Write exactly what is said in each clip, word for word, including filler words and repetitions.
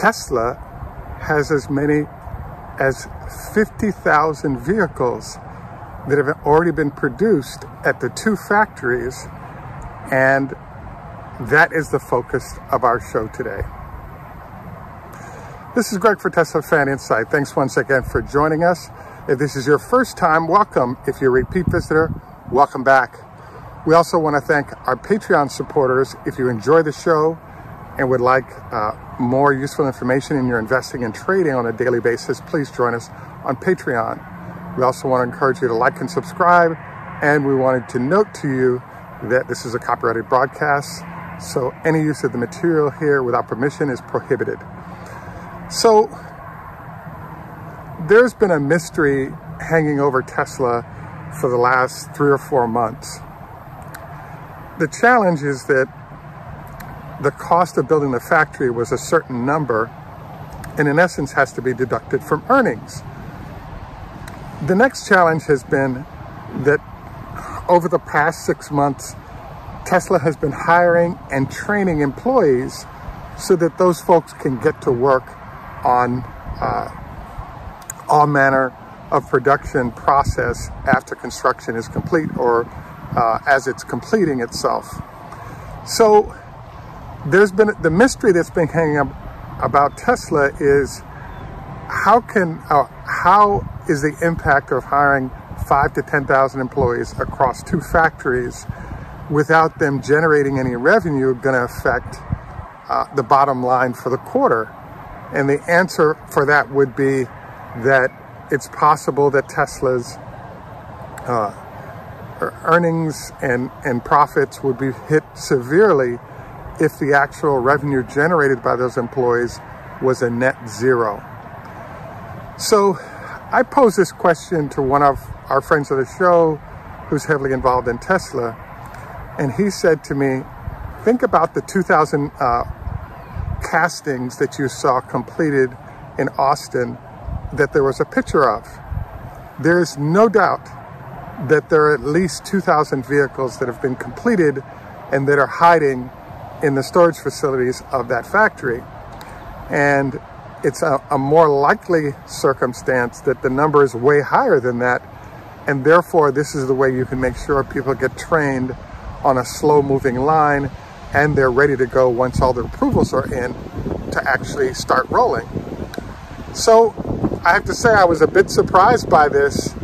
Tesla has as many as fifty thousand vehicles that have already been produced at the two factories, and that is the focus of our show today. This is Greg for Tesla Fan Insight. Thanks once again for joining us. If this is your first time, welcome. If you're a repeat visitor, welcome back. We also want to thank our Patreon supporters. If you enjoy the show and would like uh, more useful information in your investing and trading on a daily basis, please join us on Patreon. We also want to encourage you to like and subscribe, and we wanted to note to you that this is a copyrighted broadcast, so any use of the material here without permission is prohibited. So there's been a mystery hanging over Tesla for the last three or four months. The challenge is that the cost of building the factory was a certain number, and in essence has to be deducted from earnings. The next challenge has been that over the past six months, Tesla has been hiring and training employees so that those folks can get to work on uh, all manner of production process after construction is complete, or uh, as it's completing itself. So there's been the mystery that's been hanging up about Tesla is how can uh, how is the impact of hiring five to ten thousand employees across two factories without them generating any revenue going to affect uh, the bottom line for the quarter? And the answer for that would be that it's possible that Tesla's uh, earnings and, and profits would be hit severely if the actual revenue generated by those employees was a net zero. So I posed this question to one of our friends of the show who's heavily involved in Tesla, and he said to me, think about the two thousand uh, castings that you saw completed in Austin that there was a picture of. There is no doubt that there are at least two thousand vehicles that have been completed and that are hiding in the storage facilities of that factory. And it's a, a more likely circumstance that the number is way higher than that. And therefore, this is the way you can make sure people get trained on a slow moving line and they're ready to go once all the approvals are in to actually start rolling. So I have to say I was a bit surprised by this,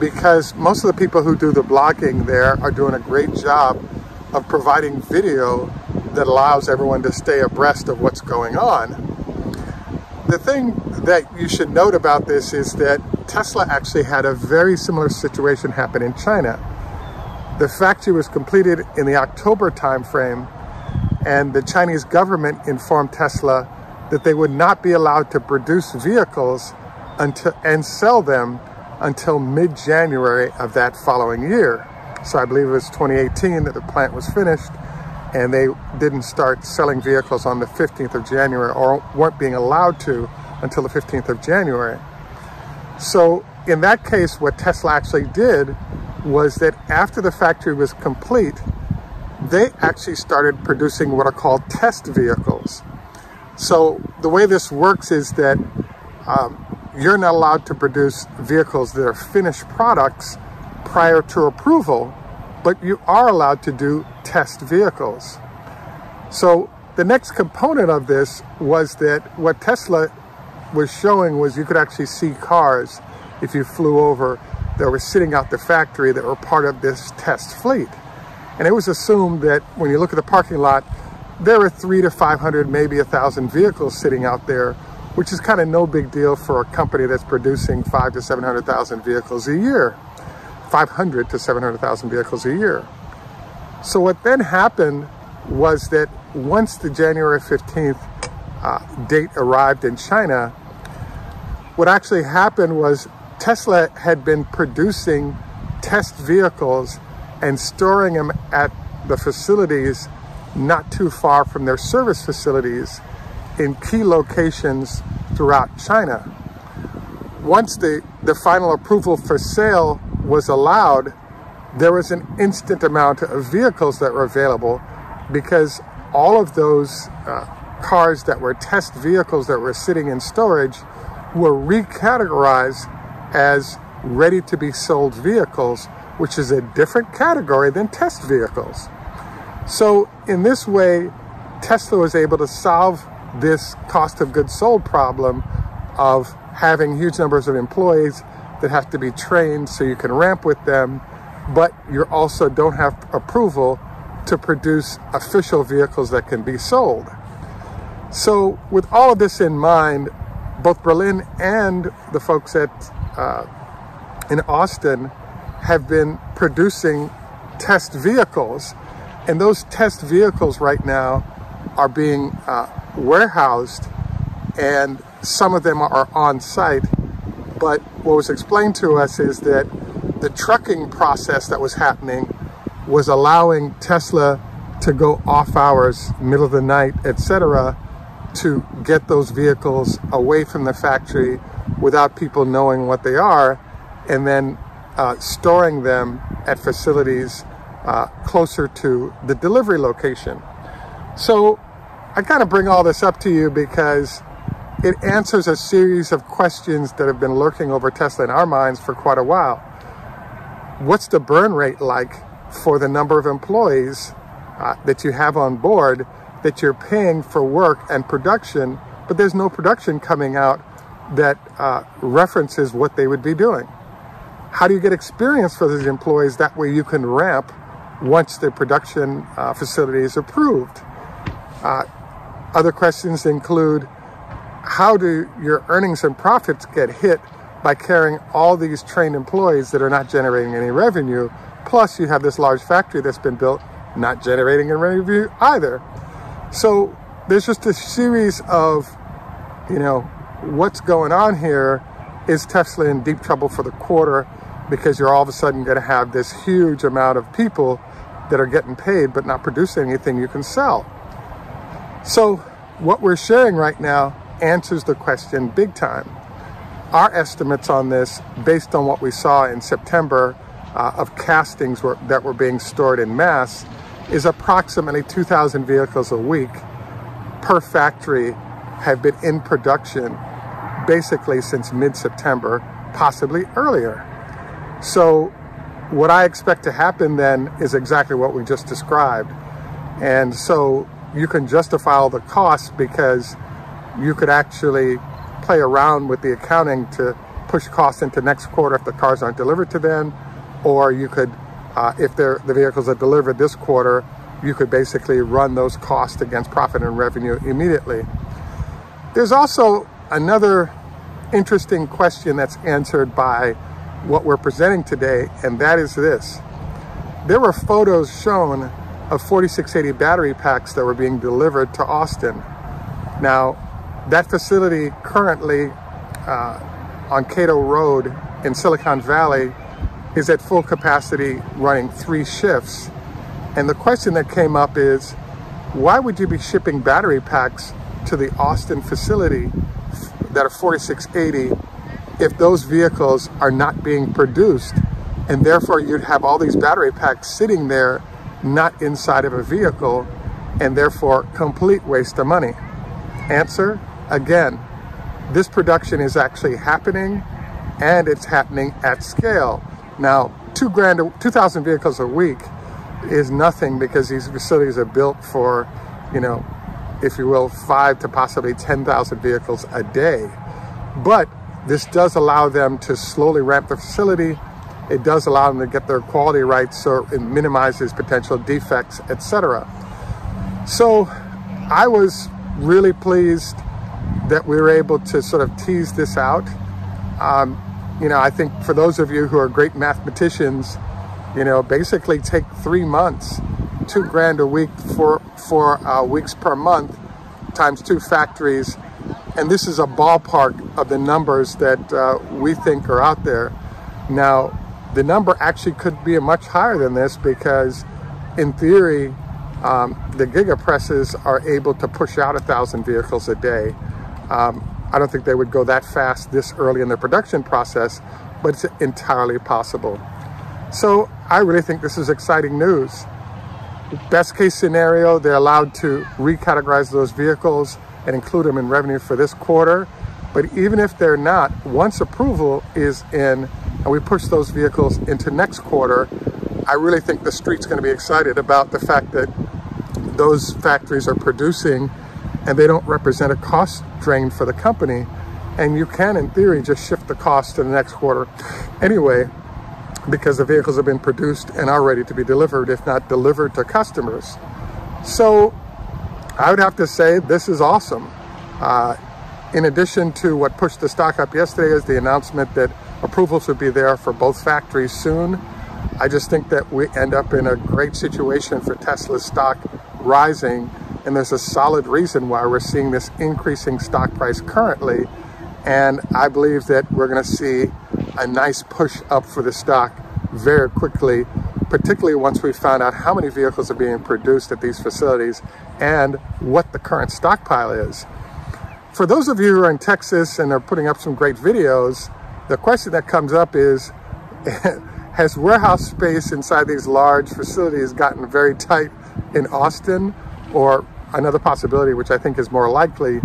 because most of the people who do the blogging there are doing a great job of providing video that allows everyone to stay abreast of what's going on. The thing that you should note about this is that Tesla actually had a very similar situation happen in China. The factory was completed in the October timeframe, and the Chinese government informed Tesla that they would not be allowed to produce vehicles until and sell them until mid-January of that following year. So I believe it was twenty eighteen that the plant was finished, and they didn't start selling vehicles on the fifteenth of January, or weren't being allowed to until the fifteenth of January. So in that case, what Tesla actually did was that after the factory was complete, they actually started producing what are called test vehicles. So the way this works is that um, you're not allowed to produce vehicles that are finished products prior to approval, but you are allowed to do test vehicles. So the next component of this was that what Tesla was showing was you could actually see cars, if you flew over, that were sitting out the factory that were part of this test fleet. And it was assumed that when you look at the parking lot, there are three to five hundred, maybe a thousand vehicles sitting out there, which is kind of no big deal for a company that's producing five to seven hundred thousand vehicles a year. five hundred to seven hundred thousand vehicles a year. So what then happened was that once the January fifteenth uh, date arrived in China, what actually happened was Tesla had been producing test vehicles and storing them at the facilities not too far from their service facilities in key locations throughout China. Once the, the final approval for sale was allowed, there was an instant amount of vehicles that were available, because all of those uh, cars that were test vehicles that were sitting in storage were recategorized as ready to be sold vehicles, which is a different category than test vehicles. So in this way, Tesla was able to solve this cost of goods sold problem of having huge numbers of employees that have to be trained so you can ramp with them, but you also don't have approval to produce official vehicles that can be sold. So with all of this in mind, both Berlin and the folks at uh, in Austin have been producing test vehicles, and those test vehicles right now are being uh, warehoused, and some of them are on site. But what was explained to us is that the trucking process that was happening was allowing Tesla to go off hours, middle of the night, et cetera, to get those vehicles away from the factory without people knowing what they are, and then uh, storing them at facilities uh, closer to the delivery location. So I kind of bring all this up to you because it answers a series of questions that have been lurking over Tesla in our minds for quite a while. What's the burn rate like for the number of employees uh, that you have on board that you're paying for work and production, but there's no production coming out that uh, references what they would be doing? How do you get experience for those employees? That way you can ramp once the production uh, facility is approved. Uh, other questions include, how do your earnings and profits get hit by carrying all these trained employees that are not generating any revenue? Plus you have this large factory that's been built, not generating any revenue either. So there's just a series of, you know, what's going on here? Is Tesla in deep trouble for the quarter because you're all of a sudden going to have this huge amount of people that are getting paid but not producing anything you can sell? So what we're sharing right now answers the question big time. Our estimates on this, based on what we saw in September uh, of castings were, that were being stored in mass, is approximately two thousand vehicles a week per factory have been in production basically since mid-September, possibly earlier. So what I expect to happen then is exactly what we just described. And so you can justify all the costs because you could actually play around with the accounting to push costs into next quarter if the cars aren't delivered to them, or you could, uh, if they're, the vehicles are delivered this quarter, you could basically run those costs against profit and revenue immediately. There's also another interesting question that's answered by what we're presenting today, and that is this. There were photos shown of forty-six eighty battery packs that were being delivered to Austin. Now, that facility currently uh, on Cato Road in Silicon Valley is at full capacity running three shifts. And the question that came up is, why would you be shipping battery packs to the Austin facility that are forty-six eighty if those vehicles are not being produced? And therefore you'd have all these battery packs sitting there, not inside of a vehicle, and therefore complete waste of money. Answer, again, this production is actually happening, and it's happening at scale. Now, two grand, two thousand vehicles a week is nothing because these facilities are built for, you know, if you will, five to possibly ten thousand vehicles a day. But this does allow them to slowly ramp the facility. It does allow them to get their quality right, so it minimizes potential defects, et cetera. So I was really pleased that we were able to sort of tease this out. Um, you know, I think for those of you who are great mathematicians, you know, basically take three months, two grand a week for four uh, weeks per month times two factories. And this is a ballpark of the numbers that uh, we think are out there. Now, the number actually could be much higher than this because in theory, Um, the gigapresses are able to push out a thousand vehicles a day. Um, I don't think they would go that fast this early in the production process, but it's entirely possible. So I really think this is exciting news. Best case scenario, they're allowed to recategorize those vehicles and include them in revenue for this quarter. But even if they're not, once approval is in and we push those vehicles into next quarter, I really think the street's going to be excited about the fact that those factories are producing and they don't represent a cost drain for the company. And you can, in theory, just shift the cost to the next quarter anyway, because the vehicles have been produced and are ready to be delivered, if not delivered to customers. So I would have to say this is awesome. Uh, in addition to what pushed the stock up yesterday is the announcement that approvals would be there for both factories soon. I just think that we end up in a great situation for Tesla's stock rising, and there's a solid reason why we're seeing this increasing stock price currently. And I believe that we're going to see a nice push up for the stock very quickly, particularly once we found out how many vehicles are being produced at these facilities and what the current stockpile is. For those of you who are in Texas and are putting up some great videos, the question that comes up is, has warehouse space inside these large facilities gotten very tight in Austin? Or another possibility, which I think is more likely,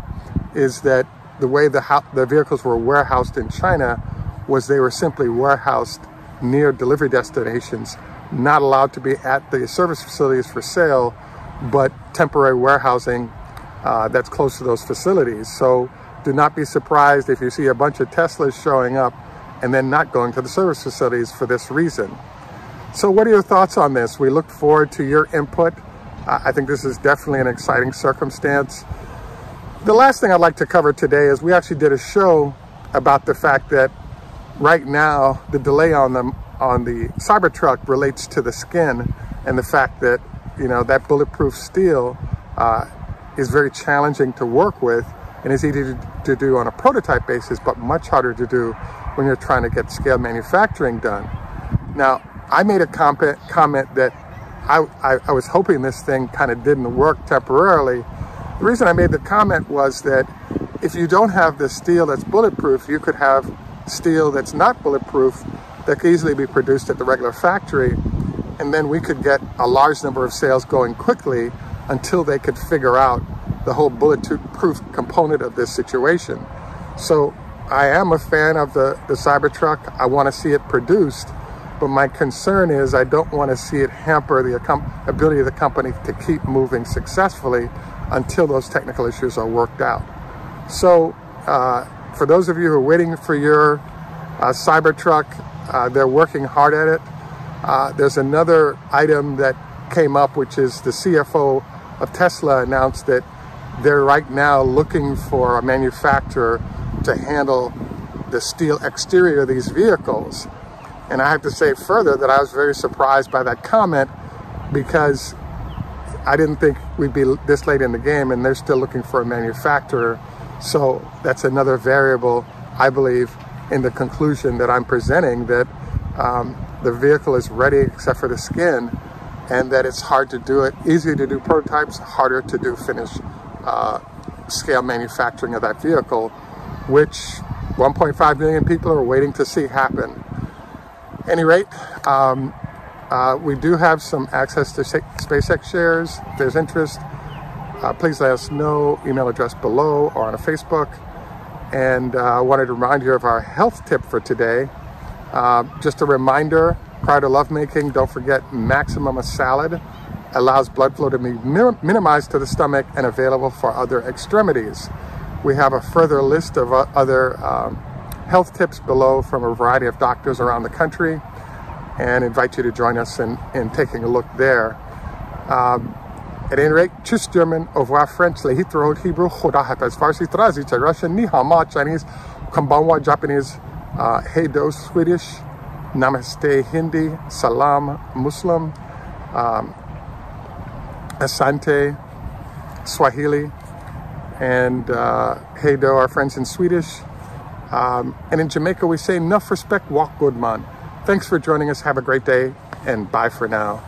is that the way the, the vehicles were warehoused in China was they were simply warehoused near delivery destinations, not allowed to be at the service facilities for sale, but temporary warehousing uh, that's close to those facilities. So do not be surprised if you see a bunch of Teslas showing up and then not going to the service facilities for this reason. So what are your thoughts on this? We look forward to your input. Uh, I think this is definitely an exciting circumstance. The last thing I'd like to cover today is we actually did a show about the fact that right now the delay on the, on the Cybertruck relates to the skin and the fact that, you know, that bulletproof steel uh, is very challenging to work with and is easy to, to do on a prototype basis, but much harder to do when you're trying to get scale manufacturing done. Now, I made a comment, comment that I, I, I was hoping this thing kind of didn't work temporarily. The reason I made the comment was that if you don't have the steel that's bulletproof, you could have steel that's not bulletproof that could easily be produced at the regular factory. And then we could get a large number of sales going quickly until they could figure out the whole bulletproof component of this situation. So I am a fan of the, the Cybertruck. I want to see it produced, but my concern is I don't want to see it hamper the ability of the company to keep moving successfully until those technical issues are worked out. So uh, for those of you who are waiting for your uh, Cybertruck, uh, they're working hard at it. Uh, there's another item that came up, which is the C F O of Tesla announced that they're right now looking for a manufacturer to handle the steel exterior of these vehicles. And I have to say further that I was very surprised by that comment because I didn't think we'd be this late in the game and they're still looking for a manufacturer. So that's another variable, I believe, in the conclusion that I'm presenting, that um, the vehicle is ready except for the skin and that it's hard to do it, easier to do prototypes, harder to do finished uh, scale manufacturing of that vehicle, which one point five million people are waiting to see happen. At any rate, um, uh, we do have some access to SpaceX shares. If there's interest, uh, please let us know, email address below or on a Facebook. And uh, I wanted to remind you of our health tip for today. Uh, just a reminder, prior to lovemaking, don't forget maximum a salad allows blood flow to be minimized to the stomach and available for other extremities. We have a further list of uh, other um, health tips below from a variety of doctors around the country, and invite you to join us in, in taking a look there. Um, at any rate, tschüss German, au revoir French, lehit rohot Hebrew, choda hafez Farsi, trazit Russian, ni hama Chinese, konbanwa Japanese, uh, hey do Swedish, namaste Hindi, salam Muslim, um, asante Swahili, and uh, hey do our friends in Swedish. Um, and in Jamaica, we say enough respect, walk good man. Thanks for joining us. Have a great day and bye for now.